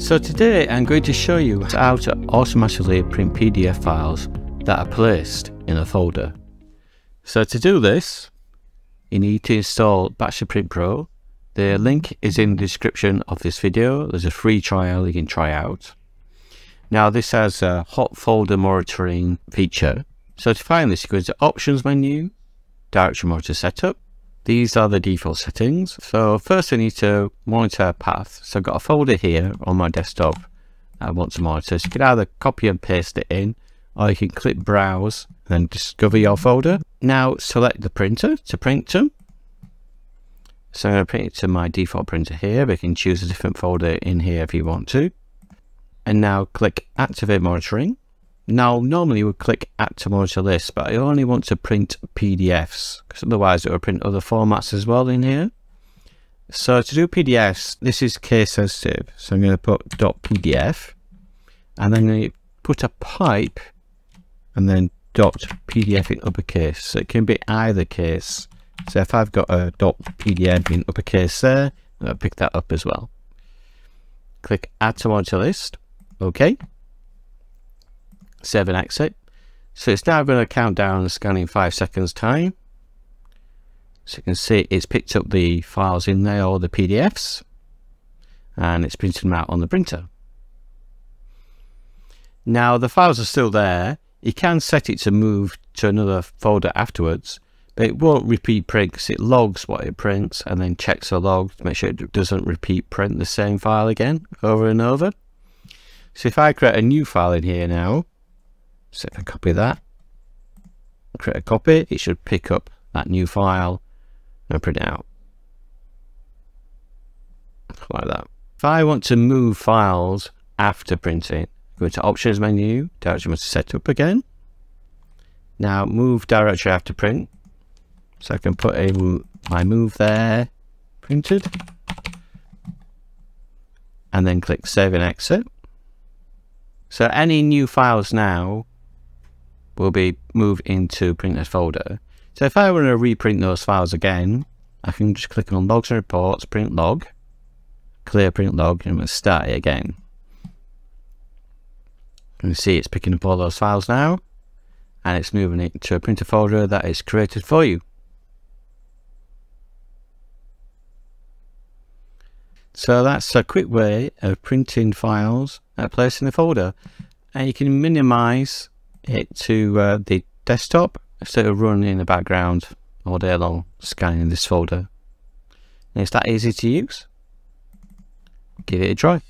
So today I'm going to show you how to automatically print PDF files that are placed in a folder. So to do this, you need to install Batch2Print Pro. The link is in the description of this video. There's a free trial you can try out. Now this has a hot folder monitoring feature. So to find this, you go into Options menu, Directory Monitor Setup. These are the default settings. So first I need to monitor a path. So I've got a folder here on my desktop I want to monitor. So you can either copy and paste it in, or you can click Browse and then discover your folder. Now select the printer to print to. So I'm going to print it to my default printer here, but you can choose a different folder in here if you want to. And now click Activate Monitoring. Now, normally we'll click Add to Monitor List, but I only want to print PDFs, because otherwise it will print other formats as well in here. So to do PDFs, this is case sensitive. So I'm going to put .pdf, and then you put a pipe, and then .pdf in uppercase. So it can be either case. So if I've got a .pdf in uppercase there, I'll pick that up as well. Click Add to Monitor List. Okay. Save and exit. So it's now going to count down and scan in 5 seconds time. So you can see it's picked up the files in there, or the PDFs, and it's printed them out on the printer. Now the files are still there. You can set it to move to another folder afterwards, but it won't repeat print because it logs what it prints and then checks the log to make sure it doesn't repeat print the same file again over and over. So if I create a new file in here now, so if I copy that, create a copy, it should pick up that new file and print it out. Like that. If I want to move files after printing, go to Options menu, Directory Monitor Setup again. Now move directory after print. So I can put my move there, printed, and then click Save and Exit. So any new files now will be moved into Printers folder. So if I want to reprint those files again, I can just click on Logs and Reports, Print Log, Clear Print Log, and we'll start it again. You can see it's picking up all those files now, and it's moving it to a printer folder that is created for you. So that's a quick way of printing files that are placed in a folder, and you can minimize it to the desktop, so it'll run in the background all day long scanning this folder. And it's that easy to use. Give it a try.